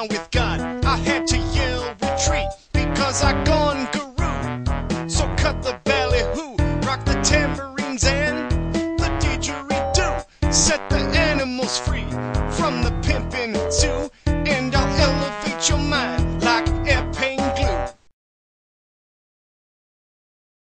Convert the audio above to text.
down with God. I had to yell retreat because I gone guru. So cut the ballyhoo, rock the tambourines and the didgeridoo. Set